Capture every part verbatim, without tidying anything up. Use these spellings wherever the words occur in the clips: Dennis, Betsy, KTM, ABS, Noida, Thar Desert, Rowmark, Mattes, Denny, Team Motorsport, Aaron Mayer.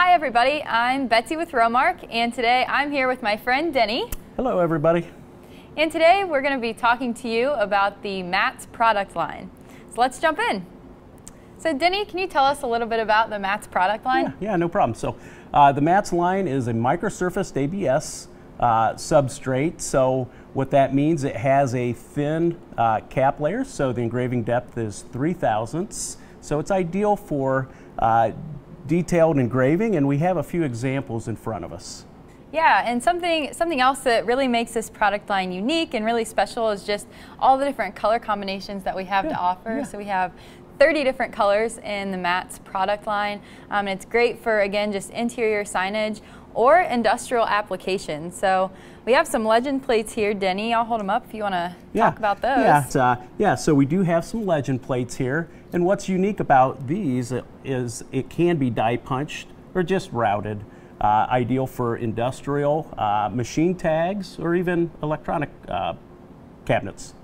Hi everybody, I'm Betsy with Rowmark, and today I'm here with my friend Denny. Hello everybody. And today we're going to be talking to you about the Mattes product line. So let's jump in. So Denny, can you tell us a little bit about the Mattes product line? Yeah, yeah, no problem. So uh, the Mattes line is a microsurfaced A B S uh, substrate. So what that means, it has a thin uh, cap layer, so the engraving depth is three thousandths. So it's ideal for uh, detailed engraving, and we have a few examples in front of us. Yeah, and something something else that really makes this product line unique and really special is just all the different color combinations that we have yeah, to offer. Yeah. So we have thirty different colors in the Mattes product line. Um, and it's great for, again, just interior signage or industrial applications. So we have some legend plates here. Denny, I'll hold them up if you want to yeah. talk about those. Yeah, uh, yeah, so we do have some legend plates here. And what's unique about these is it can be die punched or just routed. Uh, ideal for industrial uh, machine tags or even electronic uh, cabinets.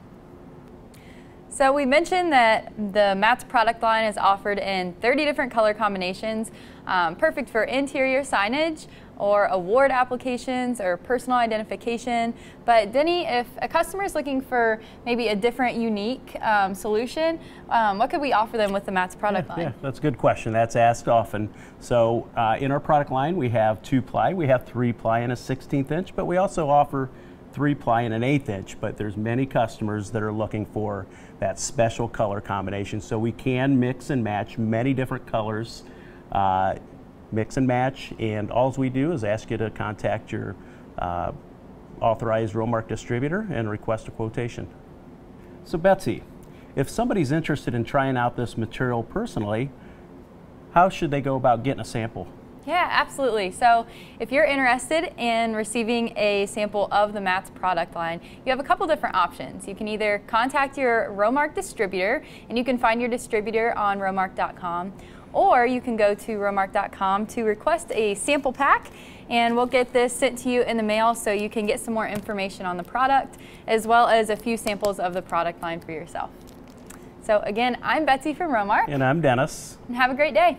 So we mentioned that the Mattes product line is offered in thirty different color combinations, um, perfect for interior signage or award applications or personal identification. But Denny, if a customer is looking for maybe a different, unique um, solution, um, what could we offer them with the Mattes product yeah, line? Yeah, that's a good question. That's asked often. So uh, in our product line, we have two ply, we have three ply and a sixteenth inch, but we also offer three ply and an eighth inch, but there's many customers that are looking for that special color combination. So we can mix and match many different colors, uh, mix and match, and all we do is ask you to contact your uh, authorized Rowmark distributor and request a quotation. So Betsy, if somebody's interested in trying out this material personally, how should they go about getting a sample? Yeah, absolutely. So if you're interested in receiving a sample of the Mattes product line, you have a couple different options. You can either contact your Rowmark distributor, and you can find your distributor on rowmark dot com, or you can go to rowmark dot com to request a sample pack, and we'll get this sent to you in the mail so you can get some more information on the product, as well as a few samples of the product line for yourself. So again, I'm Betsy from Rowmark. And I'm Dennis. And have a great day.